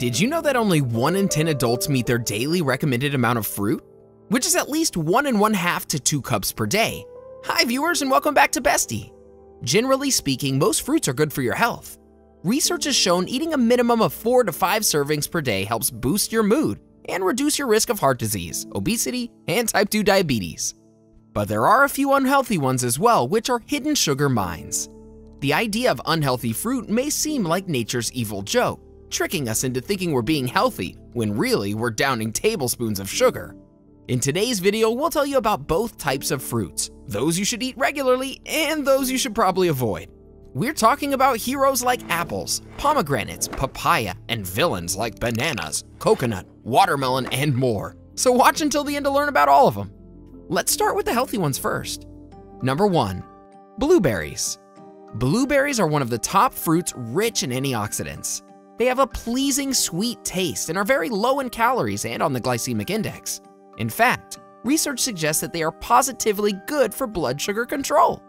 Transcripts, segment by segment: Did you know that only 1 in 10 adults meet their daily recommended amount of fruit, which is at least 1.5 to 2 cups per day? Hi viewers and welcome back to Bestie. Generally speaking, most fruits are good for your health. Research has shown eating a minimum of 4 to 5 servings per day helps boost your mood and reduce your risk of heart disease, obesity, and type 2 diabetes. But there are a few unhealthy ones as well, which are hidden sugar mines. The idea of unhealthy fruit may seem like nature's evil joke, tricking us into thinking we're being healthy when really we're downing tablespoons of sugar. In today's video, we'll tell you about both types of fruits, those you should eat regularly and those you should probably avoid. We're talking about heroes like apples, pomegranates, papaya, and villains like bananas, coconut, watermelon, and more. So watch until the end to learn about all of them. Let's start with the healthy ones first. Number 1, blueberries. Blueberries are one of the top fruits rich in antioxidants. They have a pleasing sweet taste and are very low in calories and on the glycemic index. In fact, research suggests that they are positively good for blood sugar control.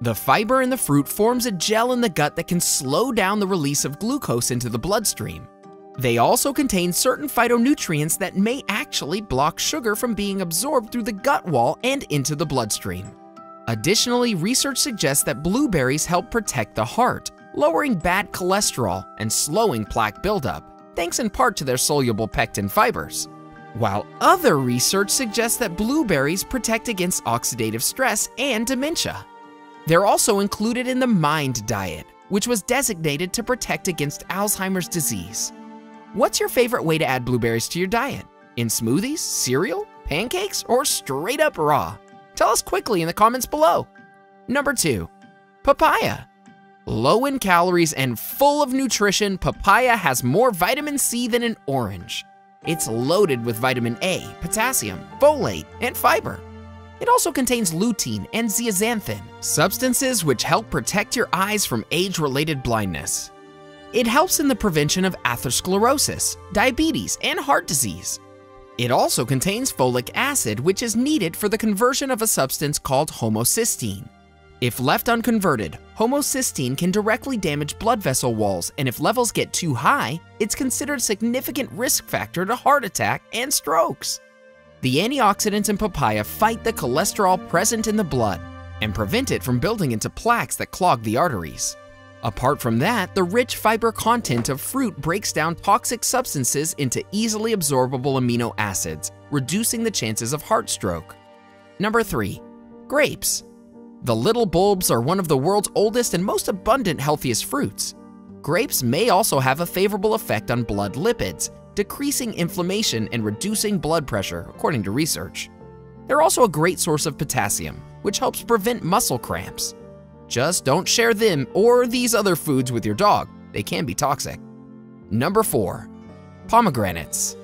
The fiber in the fruit forms a gel in the gut that can slow down the release of glucose into the bloodstream. They also contain certain phytonutrients that may actually block sugar from being absorbed through the gut wall and into the bloodstream. Additionally, research suggests that blueberries help protect the heart, lowering bad cholesterol and slowing plaque buildup, thanks in part to their soluble pectin fibers. While other research suggests that blueberries protect against oxidative stress and dementia. They're also included in the MIND diet, which was designated to protect against Alzheimer's disease. What's your favorite way to add blueberries to your diet? In smoothies, cereal, pancakes, or straight up raw? Tell us quickly in the comments below. Number 2, papaya. Low in calories and full of nutrition, papaya has more vitamin C than an orange. It's loaded with vitamin A, potassium, folate, and fiber. It also contains lutein and zeaxanthin, substances which help protect your eyes from age-related blindness. It helps in the prevention of atherosclerosis, diabetes, and heart disease. It also contains folic acid, which is needed for the conversion of a substance called homocysteine. If left unconverted, homocysteine can directly damage blood vessel walls, and if levels get too high, it's considered a significant risk factor to heart attack and strokes. The antioxidants in papaya fight the cholesterol present in the blood and prevent it from building into plaques that clog the arteries. Apart from that, the rich fiber content of fruit breaks down toxic substances into easily absorbable amino acids, reducing the chances of heart stroke. Number 3, grapes. The little bulbs are one of the world's oldest and most abundant healthiest fruits. Grapes may also have a favorable effect on blood lipids, decreasing inflammation and reducing blood pressure, according to research. They're also a great source of potassium, which helps prevent muscle cramps. Just don't share them or these other foods with your dog. They can be toxic. Number 4, pomegranates.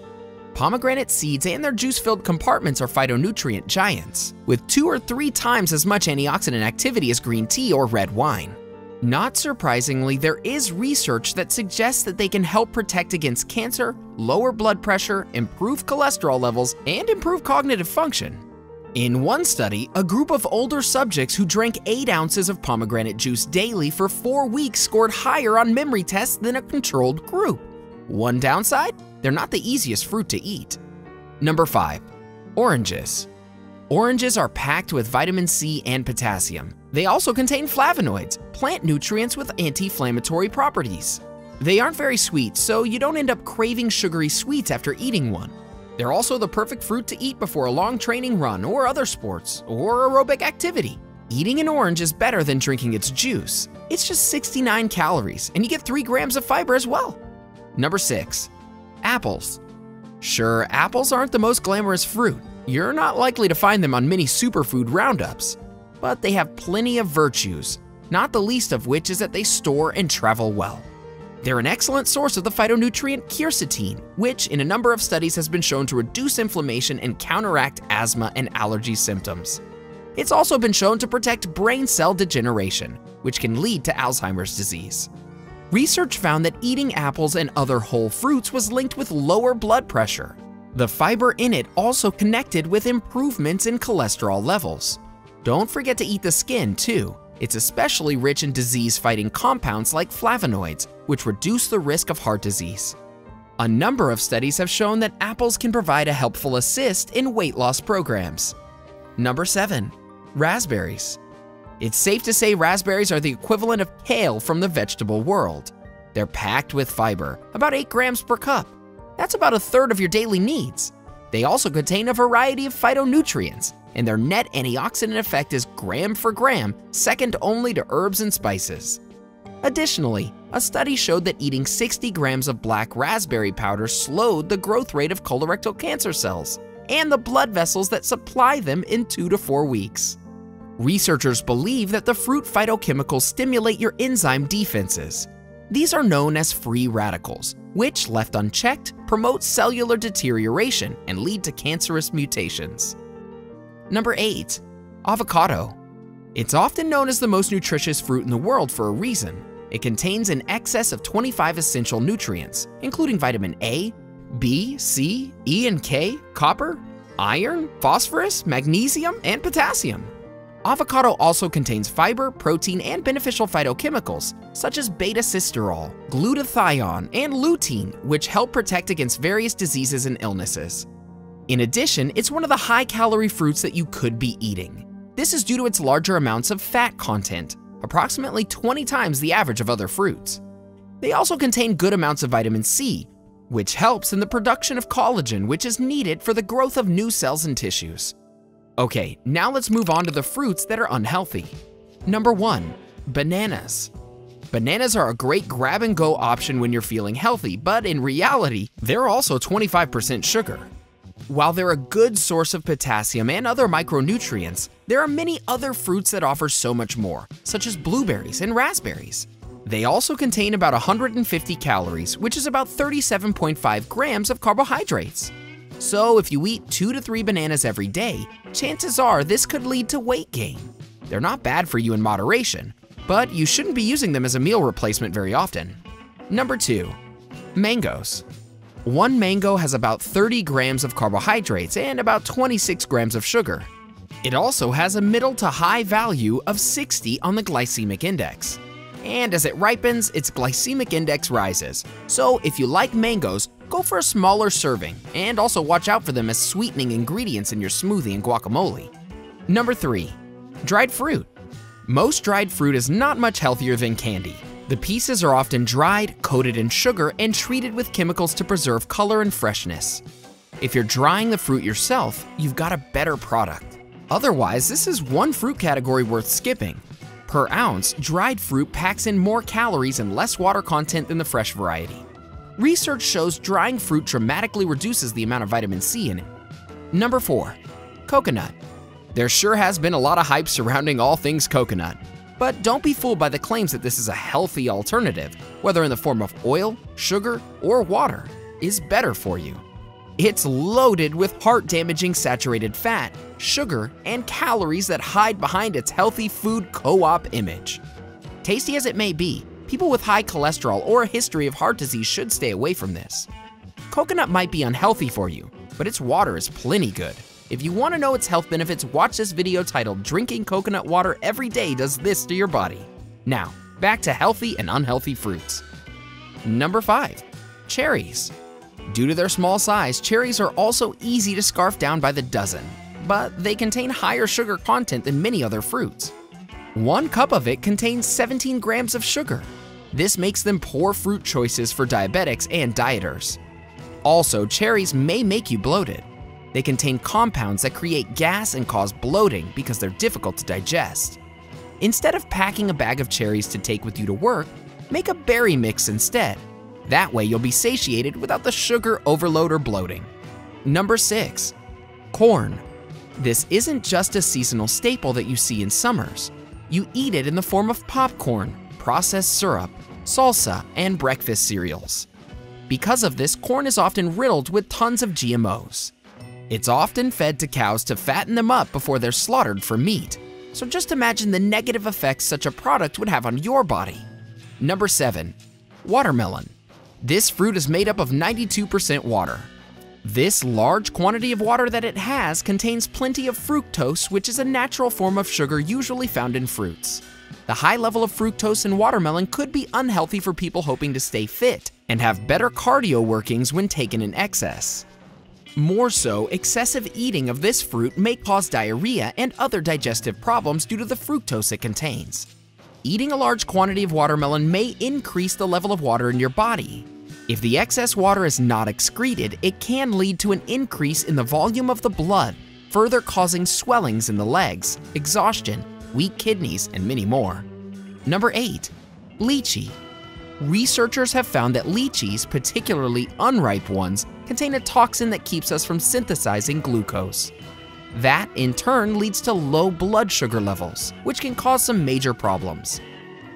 Pomegranate seeds and their juice-filled compartments are phytonutrient giants, with 2 or 3 times as much antioxidant activity as green tea or red wine. Not surprisingly, there is research that suggests that they can help protect against cancer, lower blood pressure, improve cholesterol levels, and improve cognitive function. In one study, a group of older subjects who drank 8 ounces of pomegranate juice daily for 4 weeks scored higher on memory tests than a controlled group. One downside? They're not the easiest fruit to eat. Number 5, oranges. Oranges are packed with vitamin C and potassium. They also contain flavonoids, plant nutrients with anti-inflammatory properties. They aren't very sweet, so you don't end up craving sugary sweets after eating one. They're also the perfect fruit to eat before a long training run or other sports or aerobic activity. Eating an orange is better than drinking its juice. It's just 69 calories and you get 3 grams of fiber as well. Number 6, apples. Sure, apples aren't the most glamorous fruit. You're not likely to find them on many superfood roundups, but they have plenty of virtues, not the least of which is that they store and travel well. They're an excellent source of the phytonutrient quercetin, which in a number of studies has been shown to reduce inflammation and counteract asthma and allergy symptoms. It's also been shown to protect brain cell degeneration, which can lead to Alzheimer's disease. Research found that eating apples and other whole fruits was linked with lower blood pressure. The fiber in it also connected with improvements in cholesterol levels. Don't forget to eat the skin too. It's especially rich in disease-fighting compounds like flavonoids, which reduce the risk of heart disease. A number of studies have shown that apples can provide a helpful assist in weight loss programs. Number 7. Raspberries. It's safe to say raspberries are the equivalent of kale from the vegetable world. They're packed with fiber, about 8 grams per cup. That's about a third of your daily needs. They also contain a variety of phytonutrients, and their net antioxidant effect is gram for gram, second only to herbs and spices. Additionally, a study showed that eating 60 grams of black raspberry powder slowed the growth rate of colorectal cancer cells and the blood vessels that supply them in 2 to 4 weeks. Researchers believe that the fruit phytochemicals stimulate your enzyme defenses. These are known as free radicals, which, left unchecked, promote cellular deterioration and lead to cancerous mutations. Number 8. Avocado. It's often known as the most nutritious fruit in the world for a reason. It contains an excess of 25 essential nutrients, including vitamin A, B, C, E and K, copper, iron, phosphorus, magnesium, and potassium. Avocado also contains fiber, protein, and beneficial phytochemicals, such as beta-cysterol, glutathione, and lutein, which help protect against various diseases and illnesses. In addition, it's one of the high-calorie fruits that you could be eating. This is due to its larger amounts of fat content, approximately 20 times the average of other fruits. They also contain good amounts of vitamin C, which helps in the production of collagen, which is needed for the growth of new cells and tissues. Okay, now let's move on to the fruits that are unhealthy. Number 1. Bananas. Bananas are a great grab-and-go option when you're feeling healthy, but in reality, they're also 25% sugar. While they're a good source of potassium and other micronutrients, there are many other fruits that offer so much more, such as blueberries and raspberries. They also contain about 150 calories, which is about 37.5 grams of carbohydrates. So if you eat 2 to 3 bananas every day, chances are this could lead to weight gain. They're not bad for you in moderation, but you shouldn't be using them as a meal replacement very often. Number 2. Mangoes. One mango has about 30 grams of carbohydrates and about 26 grams of sugar. It also has a middle to high value of 60 on the glycemic index. And as it ripens, its glycemic index rises. So if you like mangoes, go for a smaller serving, and also watch out for them as sweetening ingredients in your smoothie and guacamole. Number 3. Dried fruit. Most dried fruit is not much healthier than candy. The pieces are often dried, coated in sugar, and treated with chemicals to preserve color and freshness. If you're drying the fruit yourself, you've got a better product. Otherwise, this is one fruit category worth skipping. Per ounce, dried fruit packs in more calories and less water content than the fresh variety. Research shows drying fruit dramatically reduces the amount of vitamin C in it. Number 4. Coconut. There sure has been a lot of hype surrounding all things coconut. But don't be fooled by the claims that this is a healthy alternative, whether in the form of oil, sugar, or water, is better for you. It's loaded with heart-damaging saturated fat, sugar, and calories that hide behind its healthy food co-op image. Tasty as it may be, people with high cholesterol or a history of heart disease should stay away from this. Coconut might be unhealthy for you, but its water is plenty good. If you want to know its health benefits, watch this video titled "Drinking Coconut Water Every Day Does This to Your Body." Now, back to healthy and unhealthy fruits. Number 5. Cherries. Due to their small size, cherries are also easy to scarf down by the dozen, but they contain higher sugar content than many other fruits. 1 cup of it contains 17 grams of sugar. This makes them poor fruit choices for diabetics and dieters. Also, cherries may make you bloated. They contain compounds that create gas and cause bloating because they're difficult to digest. Instead of packing a bag of cherries to take with you to work, make a berry mix instead. That way you'll be satiated without the sugar overload or bloating. Number 6. Corn. This isn't just a seasonal staple that you see in summers. You eat it in the form of popcorn, processed syrup, salsa, and breakfast cereals. Because of this, corn is often riddled with tons of GMOs. It's often fed to cows to fatten them up before they're slaughtered for meat. So just imagine the negative effects such a product would have on your body. Number 7. Watermelon. This fruit is made up of 92% water. This large quantity of water that it has contains plenty of fructose, which is a natural form of sugar usually found in fruits. The high level of fructose in watermelon could be unhealthy for people hoping to stay fit and have better cardio workings when taken in excess. More so, excessive eating of this fruit may cause diarrhea and other digestive problems due to the fructose it contains. Eating a large quantity of watermelon may increase the level of water in your body. If the excess water is not excreted, it can lead to an increase in the volume of the blood, further causing swellings in the legs, exhaustion, weak kidneys, and many more. Number 8. Lychee. Researchers have found that lychees, particularly unripe ones, contain a toxin that keeps us from synthesizing glucose. That, in turn, leads to low blood sugar levels, which can cause some major problems.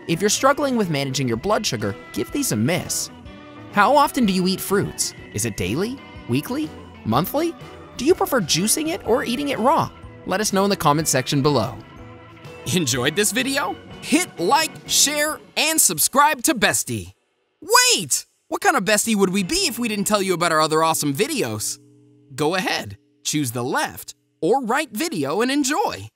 If you're struggling with managing your blood sugar, give these a miss. How often do you eat fruits? Is it daily? Weekly? Monthly? Do you prefer juicing it or eating it raw? Let us know in the comment section below. Enjoyed this video? Hit like, share, and subscribe to Bestie. Wait! What kind of Bestie would we be if we didn't tell you about our other awesome videos? Go ahead, choose the left or right video and enjoy.